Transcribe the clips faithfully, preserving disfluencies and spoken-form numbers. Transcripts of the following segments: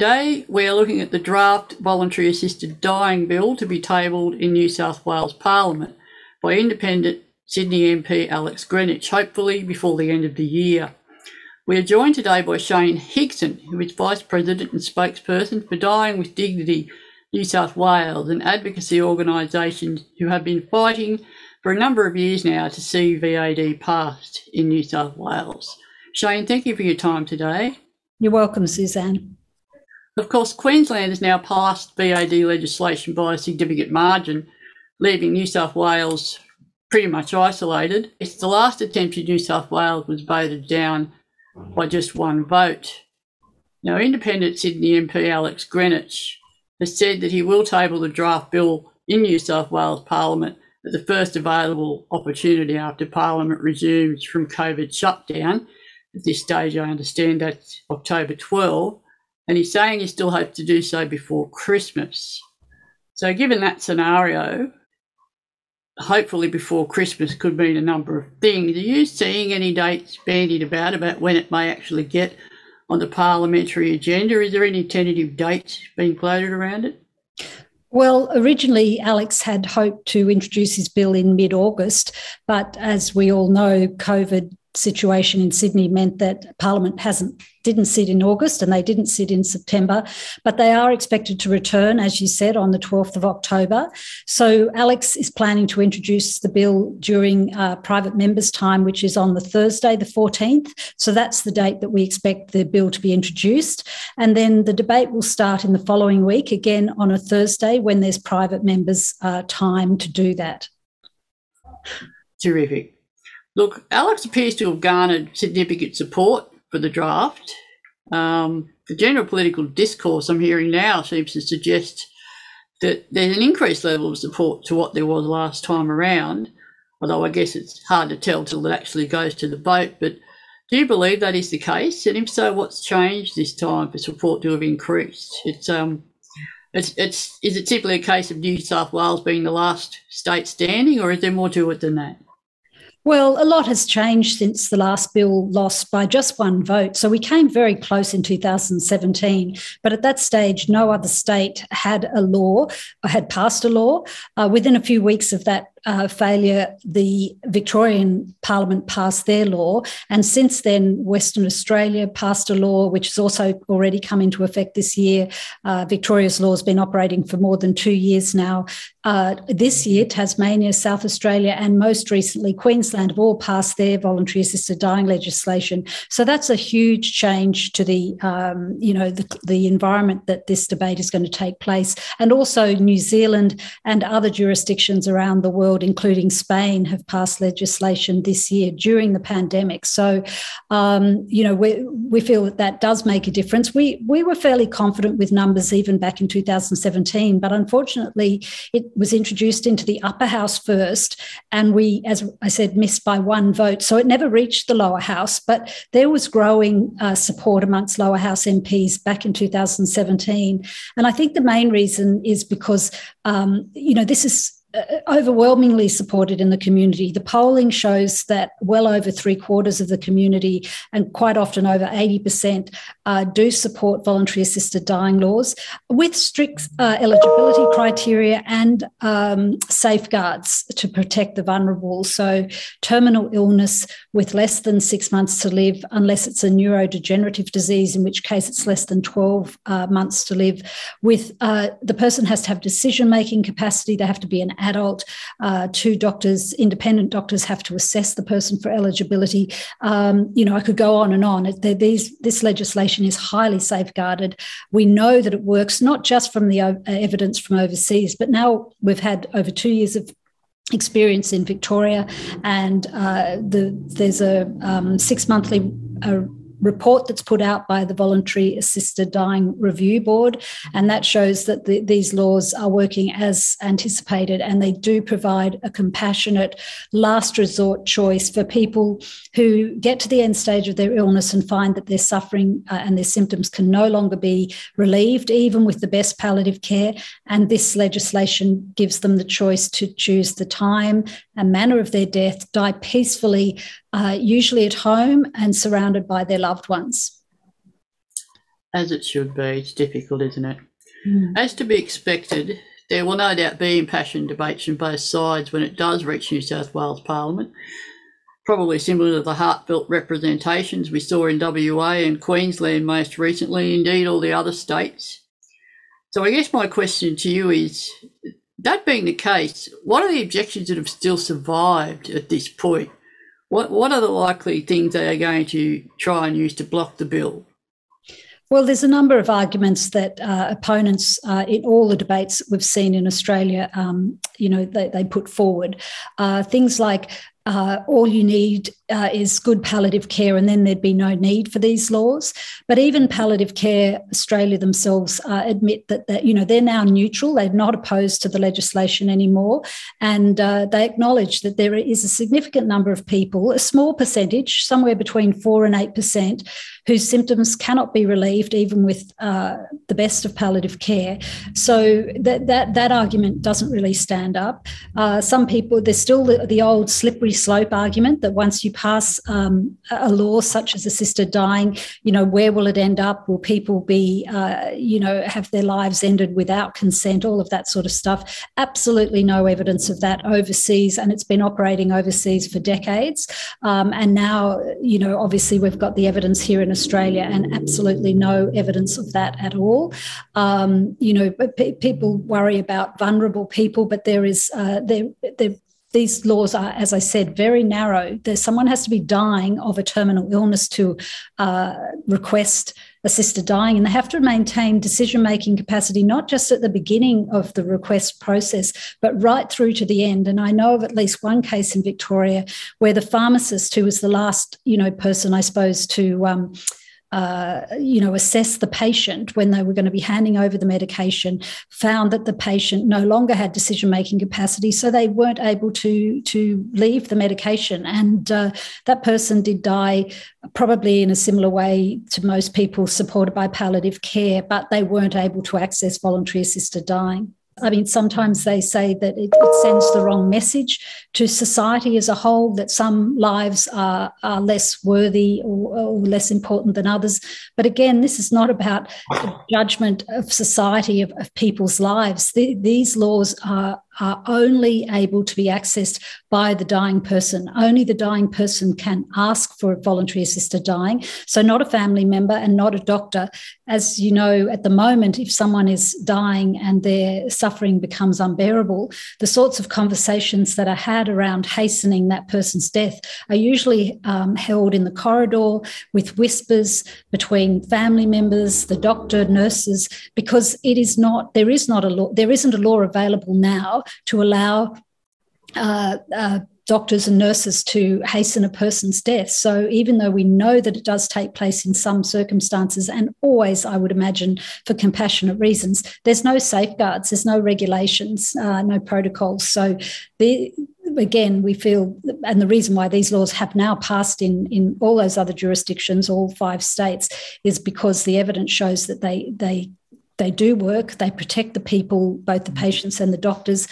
Today, we are looking at the draft voluntary assisted dying bill to be tabled in New South Wales Parliament by independent Sydney M P Alex Greenwich, hopefully before the end of the year. We are joined today by Shayne Higson, who is Vice President and spokesperson for Dying with Dignity New South Wales, an advocacy organisation who have been fighting for a number of years now to see V A D passed in New South Wales. Shayne, thank you for your time today. You're welcome, Suzanne. Of course, Queensland has now passed V A D legislation by a significant margin, leaving New South Wales pretty much isolated. It's the last attempt in New South Wales was voted down by just one vote. Now, independent Sydney M P Alex Greenwich has said that he will table the draft bill in New South Wales Parliament at the first available opportunity after Parliament resumes from COVID shutdown. At this stage, I understand that's October twelfth, and he's saying he still hopes to do so before Christmas. So given that scenario, hopefully before Christmas could mean a number of things. Are you seeing any dates bandied about about when it may actually get on the parliamentary agenda? Is there any tentative dates being floated around it? Well, originally Alex had hoped to introduce his bill in mid-August, but as we all know, COVID situation in Sydney meant that Parliament hasn't didn't sit in August and they didn't sit in September, but they are expected to return, as you said, on the twelfth of October. So Alex is planning to introduce the bill during uh, private members' time, which is on the Thursday, the fourteenth. So that's the date that we expect the bill to be introduced. And then the debate will start in the following week, again on a Thursday, when there's private members' uh, time to do that. Terrific. Look, Alex appears to have garnered significant support for the draft. Um, the general political discourse I'm hearing now seems to suggest that there's an increased level of support to what there was last time around, although I guess it's hard to tell till it actually goes to the vote. But do you believe that is the case? And if so, what's changed this time for support to have increased? It's um, it's it's is it simply a case of New South Wales being the last state standing, or is there more to it than that? Well, a lot has changed since the last bill lost by just one vote. So we came very close in two thousand seventeen, but at that stage, no other state had a law, or had passed a law. Uh, within a few weeks of that uh, failure, the Victorian Parliament passed their law. And since then, Western Australia passed a law, which has also already come into effect this year. Uh, Victoria's law has been operating for more than two years now. Uh, this year, Tasmania, South Australia, and most recently Queensland have all passed their voluntary assisted dying legislation. So that's a huge change to the, um, you know, the, the environment that this debate is going to take place. And also New Zealand and other jurisdictions around the world, including Spain, have passed legislation this year during the pandemic. So, um, you know, we we feel that that does make a difference. We we were fairly confident with numbers even back in two thousand seventeen, but unfortunately, it was introduced into the upper house first, and we, as I said, missed by one vote. So it never reached the lower house, but there was growing uh, support amongst lower house M Ps back in two thousand seventeen. And I think the main reason is because, um, you know, this is overwhelmingly supported in the community. The polling shows that well over three quarters of the community, and quite often over eighty percent, uh, do support voluntary assisted dying laws with strict uh, eligibility criteria and um, safeguards to protect the vulnerable. So terminal illness with less than six months to live, unless it's a neurodegenerative disease, in which case it's less than twelve uh, months to live. With uh, the person has to have decision-making capacity. They have to be an adult. Uh, two doctors, independent doctors, have to assess the person for eligibility. Um, you know, I could go on and on. These, this legislation is highly safeguarded. We know that it works, not just from the evidence from overseas, but now we've had over two years of experience in Victoria, and uh, the, there's a um, six-monthly uh, report that's put out by the Voluntary Assisted Dying Review Board, and that shows that the, these laws are working as anticipated, and they do provide a compassionate last resort choice for people who get to the end stage of their illness and find that their suffering uh, and their symptoms can no longer be relieved, even with the best palliative care. And this legislation gives them the choice to choose the time and manner of their death, die peacefully, uh, usually at home and surrounded by their loved ones. as it should be. It's difficult, isn't it? Mm. As to be expected, there will no doubt be impassioned debates from both sides when it does reach New South Wales Parliament, probably similar to the heartfelt representations we saw in W A and Queensland most recently, indeed all the other states. So I guess my question to you is, that being the case, what are the objections that have still survived at this point? What, what are the likely things they are going to try and use to block the bill? Well, there's a number of arguments that uh, opponents uh, in all the debates we've seen in Australia, um, you know, they, they put forward. Uh, things like uh, all you need uh, is good palliative care and then there'd be no need for these laws. But even Palliative Care Australia themselves uh, admit that, that, you know, they're now neutral. They're not opposed to the legislation anymore. And uh, they acknowledge that there is a significant number of people, a small percentage, somewhere between four and eight percent, whose symptoms cannot be relieved even with uh, the best of palliative care. So that that that argument doesn't really stand up. Uh, some people, there's still the, the old slippery slope argument that once you pass um, a law such as assisted dying, you know, where will it end up? Will people be, uh, you know, have their lives ended without consent, all of that sort of stuff? Absolutely no evidence of that overseas, and it's been operating overseas for decades. Um, and now, you know, obviously we've got the evidence here in Australia, and absolutely no evidence of that at all. Um, you know, p- people worry about vulnerable people, but there is uh, there there. These laws are, as I said, very narrow. There's, someone has to be dying of a terminal illness to uh, request assisted dying, and they have to maintain decision-making capacity, not just at the beginning of the request process, but right through to the end. And I know of at least one case in Victoria where the pharmacist, who was the last, you know, person, I suppose, to um, Uh, you know, assess the patient when they were going to be handing over the medication, found that the patient no longer had decision-making capacity, so they weren't able to, to leave the medication. And uh, that person did die, probably in a similar way to most people, supported by palliative care, but they weren't able to access voluntary assisted dying. I mean, sometimes they say that it, it sends the wrong message to society as a whole, that some lives are, are less worthy or, or less important than others. But again, this is not about the judgment of society, of, of people's lives. The, these laws are, are only able to be accessed by the dying person. Only the dying person can ask for voluntary assisted dying, so not a family member and not a doctor. As you know, at the moment, if someone is dying and their suffering becomes unbearable, the sorts of conversations that are had around hastening that person's death are usually um, held in the corridor with whispers between family members, the doctor, nurses, because it is not, there is not a law, there isn't a law available now to allow uh, uh, doctors and nurses to hasten a person's death. So even though we know that it does take place in some circumstances, and always, I would imagine, for compassionate reasons, there's no safeguards, there's no regulations, uh, no protocols. So the, again, we feel, and the reason why these laws have now passed in, in all those other jurisdictions, all five states, is because the evidence shows that they they They do work, they protect the people, both the patients and the doctors,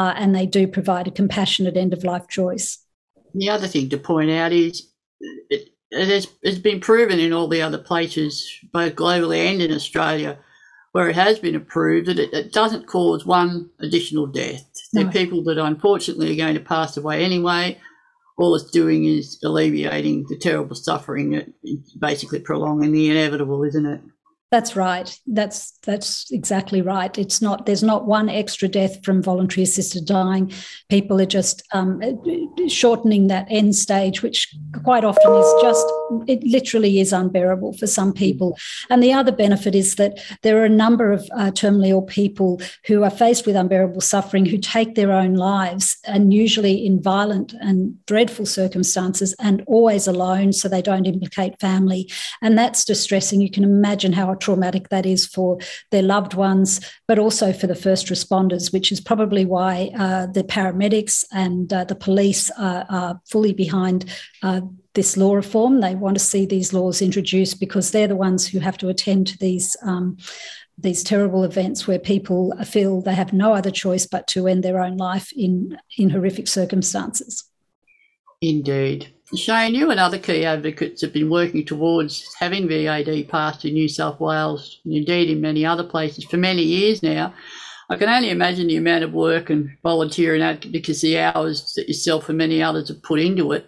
uh, and they do provide a compassionate end-of-life choice. The other thing to point out is it, it has, it's been proven in all the other places, both globally and in Australia, where it has been approved, that it, it doesn't cause one additional death. They're no. people that unfortunately are going to pass away anyway. All it's doing is alleviating the terrible suffering, that it's basically prolonging the inevitable, isn't it? That's right. That's that's exactly right. It's not. There's not one extra death from voluntary assisted dying. People are just um, shortening that end stage, which quite often is just. It literally is unbearable for some people. And the other benefit is that there are a number of uh, terminally ill people who are faced with unbearable suffering who take their own lives, and usually in violent and dreadful circumstances, and always alone, so they don't implicate family. And that's distressing. You can imagine how traumatic that is for their loved ones, but also for the first responders, which is probably why uh, the paramedics and uh, the police are, are fully behind uh, this law reform. They want to see these laws introduced because they're the ones who have to attend to these um, these terrible events where people feel they have no other choice but to end their own life in, in horrific circumstances. Indeed. Shayne, you and other key advocates have been working towards having V A D passed in New South Wales, and indeed in many other places, for many years now. I can only imagine the amount of work and volunteer and advocacy hours that yourself and many others have put into it.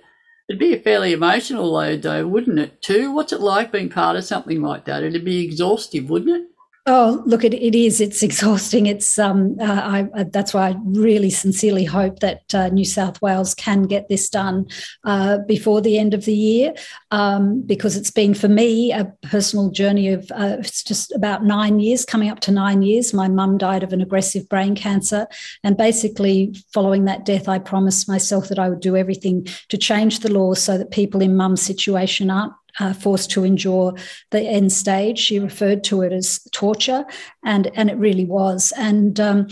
It'd be a fairly emotional load though, wouldn't it, too? What's it like being part of something like that? It'd be exhaustive, wouldn't it? Oh, look, it, it is. It's exhausting. It's um, uh, I, uh, that's why I really sincerely hope that uh, New South Wales can get this done uh, before the end of the year, um, because it's been, for me, a personal journey of uh, it's just about nine years, coming up to nine years. My mum died of an aggressive brain cancer, and basically following that death, I promised myself that I would do everything to change the law so that people in mum's situation aren't Uh, forced to endure the end stage. She referred to it as torture, and and it really was. And um,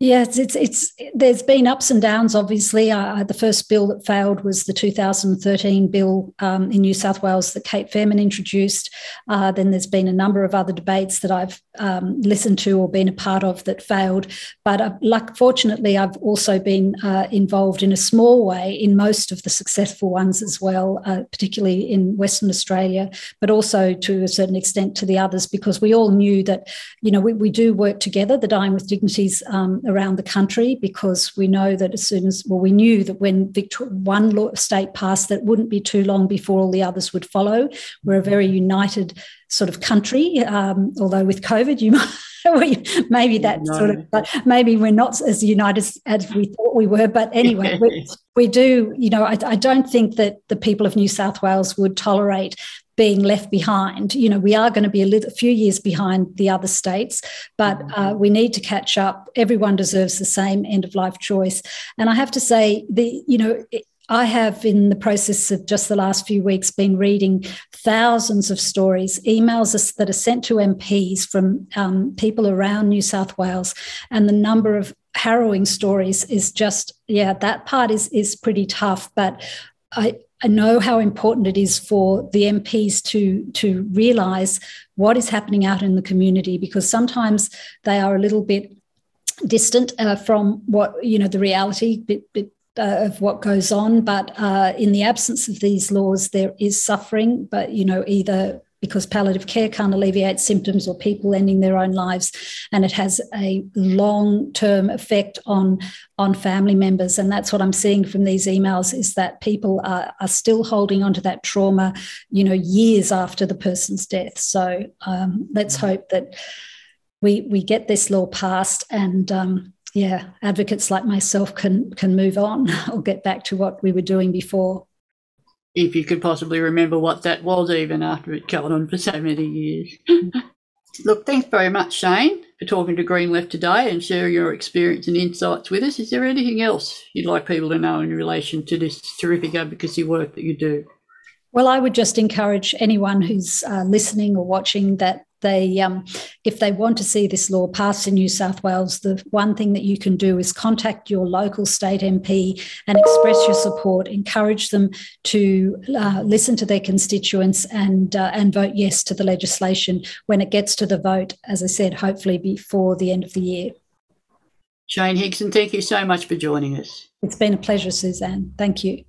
yes, it's, it's it's there's been ups and downs. Obviously, I, I, the first bill that failed was the two thousand thirteen bill um, in New South Wales that Kate Fairman introduced. Uh, then there's been a number of other debates that I've um, listened to or been a part of that failed. But uh, luck, fortunately, I've also been uh, involved in a small way in most of the successful ones as well, uh, particularly in Western Australia, but also to a certain extent to the others, because we all knew that, you know, we, we do work together, the Dying with Dignities um, around the country, because we know that as soon as, well, we knew that when Victoria, one law, state passed, that wouldn't be too long before all the others would follow. We're a very united sort of country, um, although with COVID, you might, maybe that no. sort of, but maybe we're not as united as we thought we were. But anyway, we, we do, you know, I, I don't think that the people of New South Wales would tolerate being left behind. You know, we are going to be a little, few years behind the other states, but uh, we need to catch up. Everyone deserves the same end-of-life choice. And I have to say, the you know, it, I have, in the process of just the last few weeks, been reading thousands of stories, emails that are sent to M Ps from um, people around New South Wales, and the number of harrowing stories is just, yeah, that part is is pretty tough. But I, I know how important it is for the M Ps to, to realise what is happening out in the community, because sometimes they are a little bit distant uh, from what, you know, the reality bit, bit, Uh, of what goes on, but uh, in the absence of these laws, there is suffering. But you know, either because palliative care can't alleviate symptoms, or people ending their own lives, and it has a long-term effect on on family members. And that's what I'm seeing from these emails, is that people are, are still holding on to that trauma, you know, years after the person's death. So um, let's hope that we we get this law passed, and Um, yeah, advocates like myself can can move on or get back to what we were doing before. If you could possibly remember what that was, even after it gone on for so many years. Look, thanks very much, Shayne, for talking to Green Left today and sharing your experience and insights with us. Is there anything else you'd like people to know in relation to this terrific advocacy work that you do? Well, I would just encourage anyone who's uh, listening or watching that They, um, if they want to see this law passed in New South Wales, the one thing that you can do is contact your local state M P and express your support, encourage them to uh, listen to their constituents and, uh, and vote yes to the legislation when it gets to the vote, as I said, hopefully before the end of the year. Shayne Higson, thank you so much for joining us. It's been a pleasure, Suzanne. Thank you.